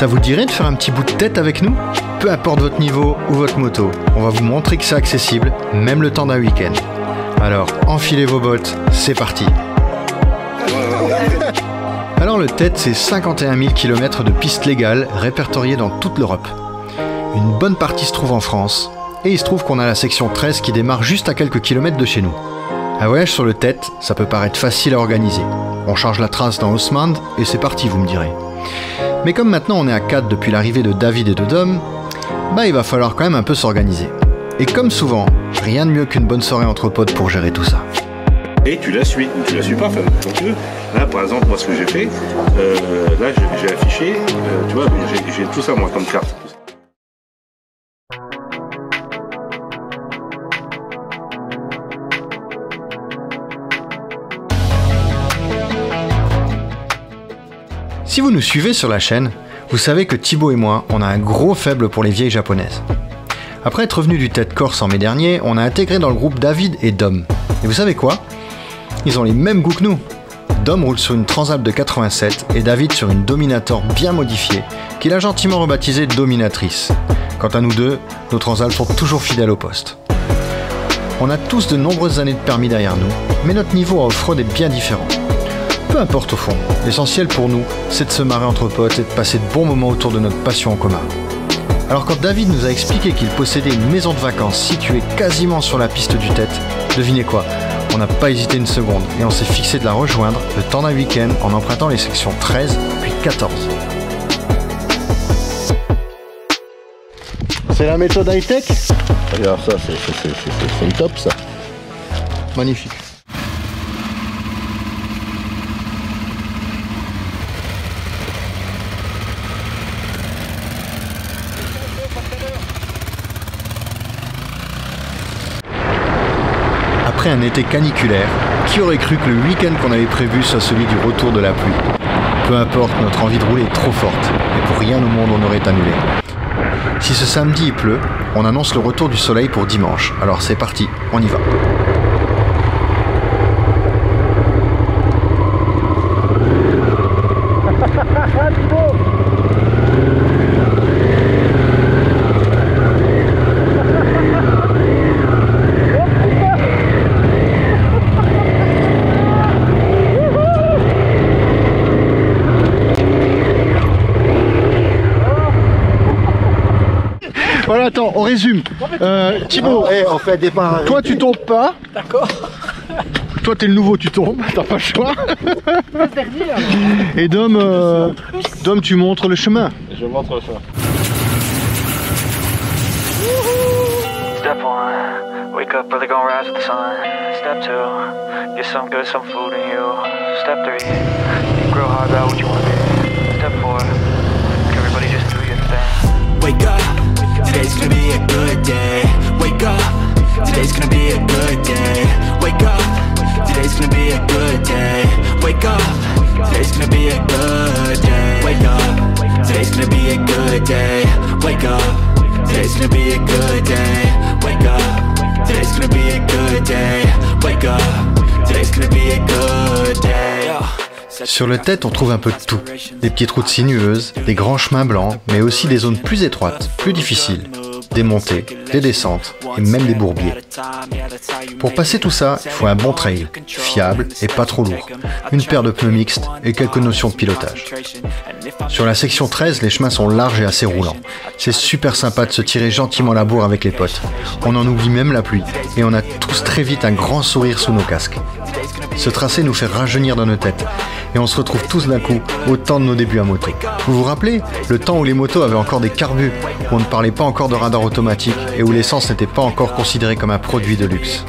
Ça vous dirait de faire un petit bout de tête avec nous? Peu importe votre niveau ou votre moto, on va vous montrer que c'est accessible, même le temps d'un week-end. Alors, enfilez vos bottes, c'est parti! Alors le TET, c'est 51 000 km de pistes légales répertoriées dans toute l'Europe. Une bonne partie se trouve en France, et il se trouve qu'on a la section 13 qui démarre juste à quelques kilomètres de chez nous. Un voyage sur le TET, ça peut paraître facile à organiser. On charge la trace dans Osmand et c'est parti, vous me direz. Mais comme maintenant on est à 4 depuis l'arrivée de David et de Dom, bah il va falloir quand même un peu s'organiser. Et comme souvent, rien de mieux qu'une bonne soirée entre potes pour gérer tout ça. Et tu la suis, ou tu la suis pas, enfin, comme tu veux. Là, par exemple, moi, ce que j'ai fait, là, j'ai affiché, tu vois, j'ai tout ça, moi, comme carte. Si vous nous suivez sur la chaîne, vous savez que Thibault et moi, on a un gros faible pour les vieilles japonaises. Après être revenu du TET Corse en mai dernier, on a intégré dans le groupe David et Dom. Et vous savez quoi? Ils ont les mêmes goûts que nous. Dom roule sur une Transalp de 87 et David sur une Dominator bien modifiée, qu'il a gentiment rebaptisée Dominatrice. Quant à nous deux, nos Transalps sont toujours fidèles au poste. On a tous de nombreuses années de permis derrière nous, mais notre niveau à off-road est bien différent. Peu importe au fond, l'essentiel pour nous, c'est de se marrer entre potes et de passer de bons moments autour de notre passion en commun. Alors quand David nous a expliqué qu'il possédait une maison de vacances située quasiment sur la piste du TET, devinez quoi? On n'a pas hésité une seconde et on s'est fixé de la rejoindre le temps d'un week-end en empruntant les sections 13 puis 14. C'est la méthode high-tech? Regarde ça, c'est le top ça. Magnifique. Après un été caniculaire, qui aurait cru que le week-end qu'on avait prévu soit celui du retour de la pluie? Peu importe, notre envie de rouler est trop forte, et pour rien au monde on aurait annulé. Si ce samedi il pleut, on annonce le retour du soleil pour dimanche, alors c'est parti, on y va. Voilà, attends, on résume. Thibault, on fait départ. Toi tu tombes pas. D'accord. Toi t'es le nouveau, tu tombes, t'as pas le choix. Et Dom, Dom, tu montres le chemin. Je montre le chemin. Today's gonna be a good day. Wake up. Today's gonna be a good day. Wake up. Today's gonna be a good day. Wake up. Today's gonna be a good day. Wake up. Today's gonna be a good day. Wake up. Today's gonna be a good day. Wake up. Today's gonna be a good day. Wake up. Today's gonna be a good day. Sur le TET, on trouve un peu de tout. Des petites routes sinueuses, des grands chemins blancs, mais aussi des zones plus étroites, plus difficiles, des montées, des descentes et même des bourbiers. Pour passer tout ça, il faut un bon trail, fiable et pas trop lourd, une paire de pneus mixtes et quelques notions de pilotage. Sur la section 13, les chemins sont larges et assez roulants. C'est super sympa de se tirer gentiment la bourre avec les potes. On en oublie même la pluie et on a tous très vite un grand sourire sous nos casques. Ce tracé nous fait rajeunir dans nos têtes et on se retrouve tous d'un coup au temps de nos débuts à moto. Vous vous rappelez le temps où les motos avaient encore des carbus, où on ne parlait pas encore de radar automatique et où l'essence n'était pas encore considérée comme un produit de luxe?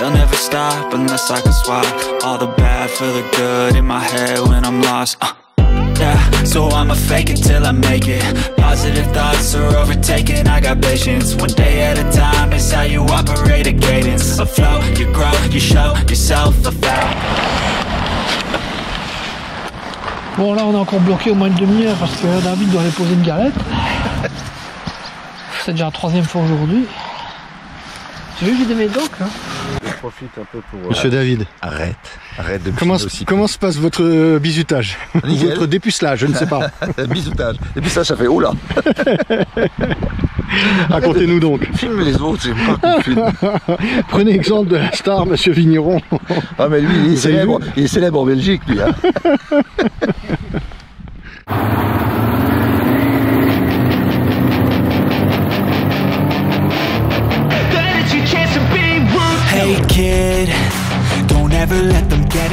They'll never stop unless I can swap all the bad for the good in my head when I'm lost. yeah. So I'ma fake it till I make it. Positive thoughts are overtaken, I got patience. One day at a time, it's how you operate a cadence. A flow, you grow, you show yourself a fact. Bon, là on est encore bloqué au moins une demi-heure parce que David doit aller poser une galette. C'est déjà la troisième fois aujourd'hui. J'ai vu des médocs là. Je profite un peu pour... Monsieur David. Arrête de... Comment se passe votre bisutage? Votre dépucelage, je ne sais pas. Bisutage. Dépucelage, ça fait oula. Racontez-nous donc. Filme les autres, j'ai pas compris. Prenez exemple de la star, monsieur Vigneron. Ah mais lui, il est célèbre en Belgique, lui. Hein. Hey kid, don't ever let them get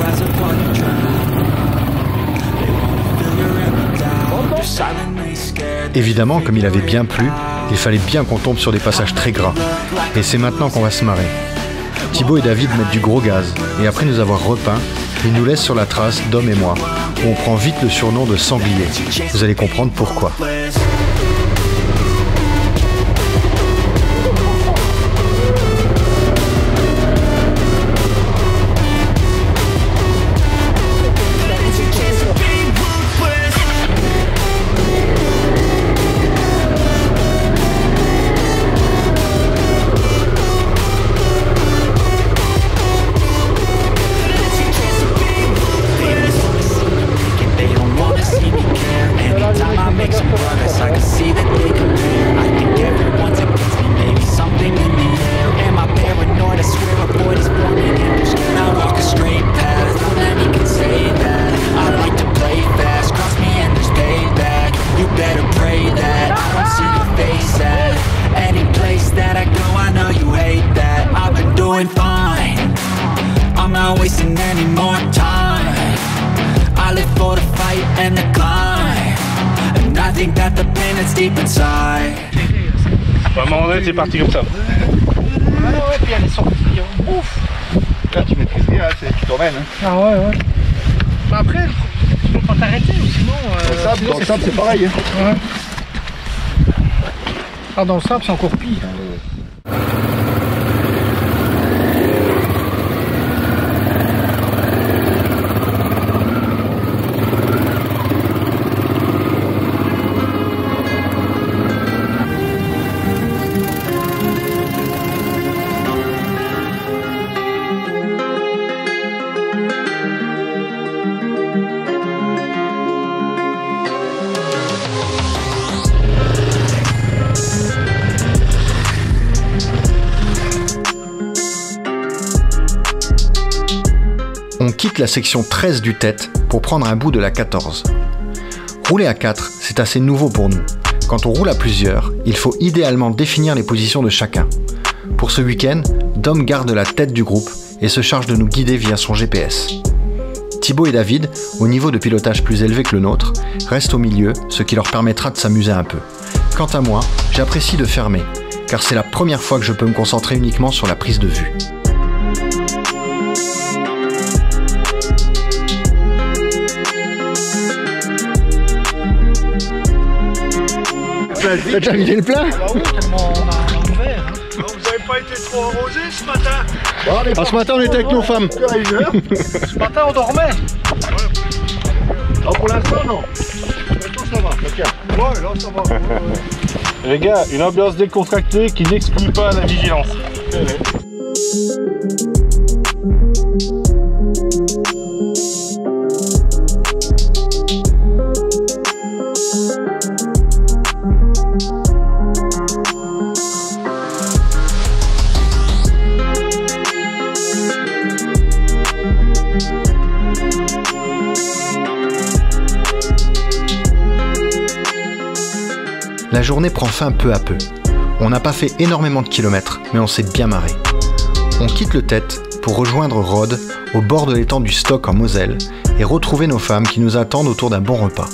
rise upon your drown. Évidemment, comme il avait bien plu, il fallait bien qu'on tombe sur des passages très gras. Et c'est maintenant qu'on va se marrer. Thibault et David mettent du gros gaz, et après nous avoir repeint, ils nous laissent sur la trace, Dom et moi, où on prend vite le surnom de sanglier. Vous allez comprendre pourquoi. C'est parti comme ça. Ah ouais, puis elle est sortie, ouf. Là tu maîtrises bien, tu t'emmènes. Hein. Ah ouais, ouais. Bah après, tu peux pas t'arrêter ou sinon... dans le sable c'est pareil. Hein. Ouais. Ah dans le sable c'est encore pire. La section 13 du TET pour prendre un bout de la 14. Rouler à 4, c'est assez nouveau pour nous. Quand on roule à plusieurs, il faut idéalement définir les positions de chacun. Pour ce week-end, Dom garde la tête du groupe et se charge de nous guider via son GPS. Thibault et David, au niveau de pilotage plus élevé que le nôtre, restent au milieu, ce qui leur permettra de s'amuser un peu. Quant à moi, j'apprécie de fermer, car c'est la première fois que je peux me concentrer uniquement sur la prise de vue. T'as déjà vidé le plein? Ah oui, tellement on a l'envers. Hein. Vous n'avez pas été trop arrosé ce matin? Ah, ce matin on était avec nos femmes. Ce matin on dormait. Ouais. Non, pour l'instant non. Maintenant ça va. Okay. Ouais, là ça va. Les gars, une ambiance décontractée qui n'exclut pas la vigilance. La journée prend fin peu à peu. On n'a pas fait énormément de kilomètres, mais on s'est bien marré. On quitte le TET pour rejoindre Rhodes au bord de l'étang du Stock en Moselle et retrouver nos femmes qui nous attendent autour d'un bon repas.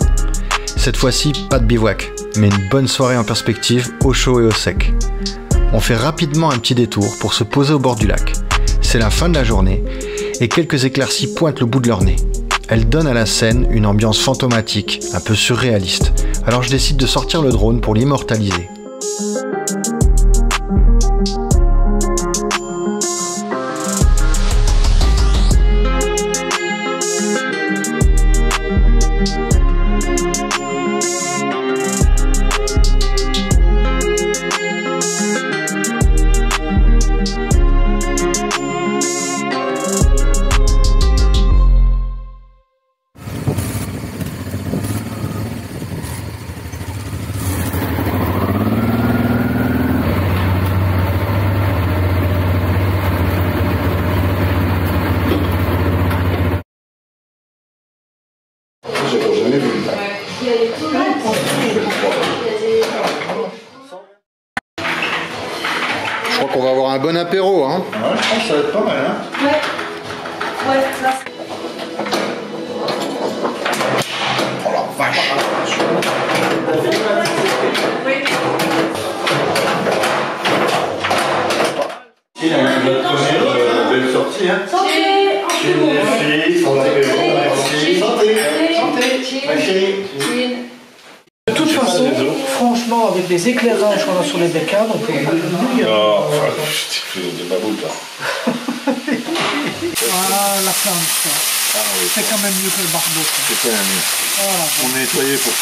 Cette fois-ci, pas de bivouac, mais une bonne soirée en perspective au chaud et au sec. On fait rapidement un petit détour pour se poser au bord du lac. C'est la fin de la journée et quelques éclaircies pointent le bout de leur nez. Elles donnent à la scène une ambiance fantomatique, un peu surréaliste. Alors je décide de sortir le drone pour l'immortaliser. Je crois qu'on va avoir un bon apéro, hein. Ouais, je pense que ça va être pas mal, hein. Ouais. Ouais, ça. Oh la vache. Il y a une bonne première sortie, hein. Santé. Chez les filles, santé. Merci. Santé. Santé. Ma chérie. De toute façon, franchement, avec les éclairages qu'on a sur les bécanes, on peut venir. Non, enfin, je suis de ma boule, là. Voilà la flamme, ça. Ah, oui. C'est quand même mieux que le barbeau. C'est quand même mieux. Voilà. On est nettoyé pour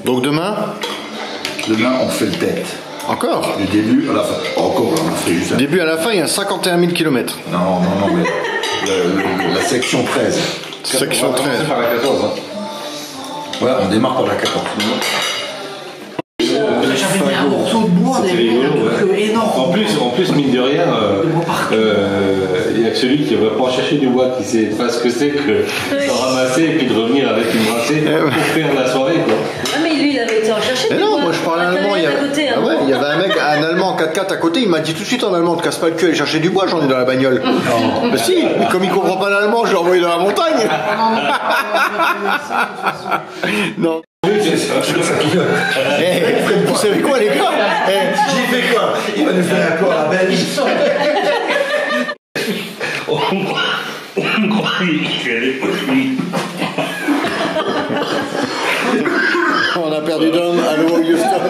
tout. Donc demain, on fait le tête. Encore? Du début à la fin. Encore, on a fait juste un... Début à la fin, il y a 51 000 km. Non, mais... la section 13. Section 13. On va commencer par la 14. Hein. Ouais, on démarre par la 14. J'avais mis un morceau de bois, énorme. En plus, mine de rien, il y a celui qui va pas chercher du bois, qui sait pas ce que c'est que de ramasser et puis de revenir avec une brassée pour faire la soirée, quoi. Ah, mais lui, il avait été en chercher. Mais non, moi je parlais allemand. Il y avait un mec, un allemand en 4x4 à côté, il m'a dit tout de suite en allemand, te casse pas le cul, aller chercher du bois, j'en ai dans la bagnole. Mais bah, si, mais comme il comprend pas l'allemand, je l'ai envoyé dans la montagne. Non. Vous savez quoi, les gars? J'ai fait quoi? Il va nous faire un corps à la belle. On croyait qu'elle est possible. On a perdu Dom à nouveau Houston.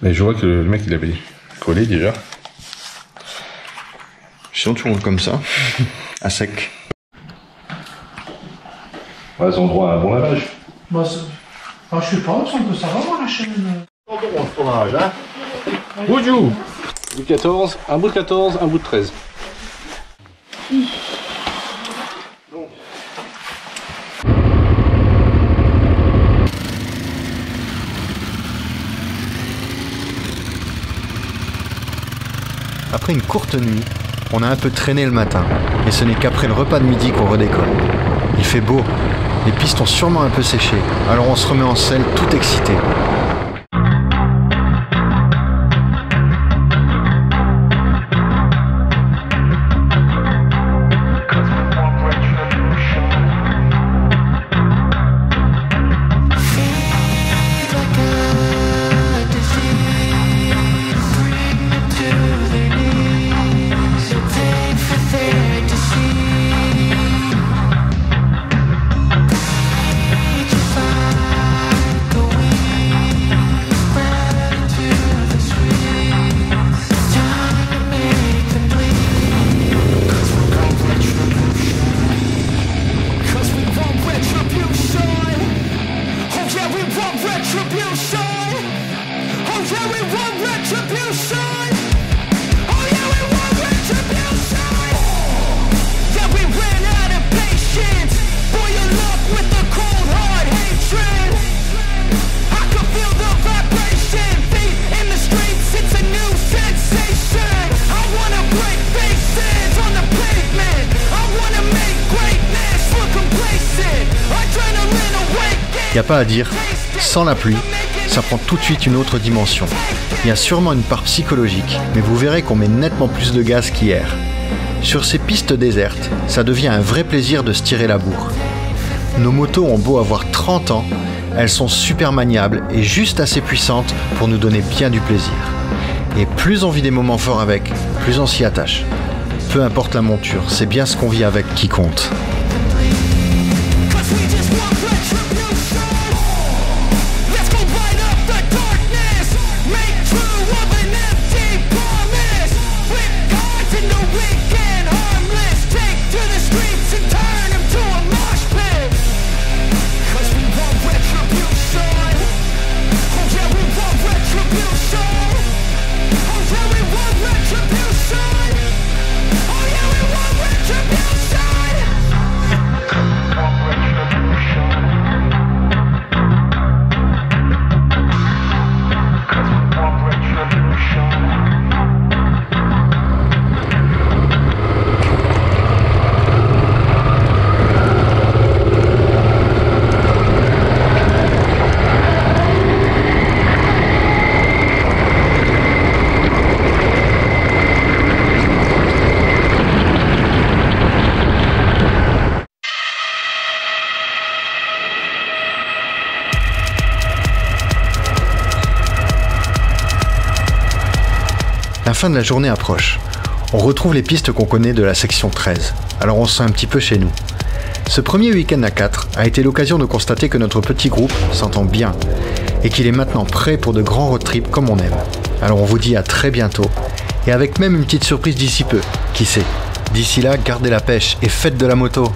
Mais je vois que le mec il avait collé déjà. Sinon tu roules comme ça, à sec. Ouais, ils ont droit à un bon lavage. Bah, je suis pas, ça va voir la chaîne. On se tourne à l'âge, hein. Boudjou ! Du 14, un bout de 14, un bout de 13. Après une courte nuit, on a un peu traîné le matin, et ce n'est qu'après le repas de midi qu'on redécolle. Il fait beau, les pistes ont sûrement un peu séché, alors on se remet en selle tout excité. See you. n'y a pas à dire, sans la pluie, ça prend tout de suite une autre dimension. Il y a sûrement une part psychologique, mais vous verrez qu'on met nettement plus de gaz qu'hier. Sur ces pistes désertes, ça devient un vrai plaisir de se tirer la bourre. Nos motos ont beau avoir 30 ans, elles sont super maniables et juste assez puissantes pour nous donner bien du plaisir. Et plus on vit des moments forts avec, plus on s'y attache. Peu importe la monture, c'est bien ce qu'on vit avec qui compte. La fin de la journée approche. On retrouve les pistes qu'on connaît de la section 13, alors on se sent un petit peu chez nous. Ce premier week-end à 4 a été l'occasion de constater que notre petit groupe s'entend bien et qu'il est maintenant prêt pour de grands road trips comme on aime. Alors on vous dit à très bientôt et avec même une petite surprise d'ici peu, qui sait. D'ici là, gardez la pêche et faites de la moto!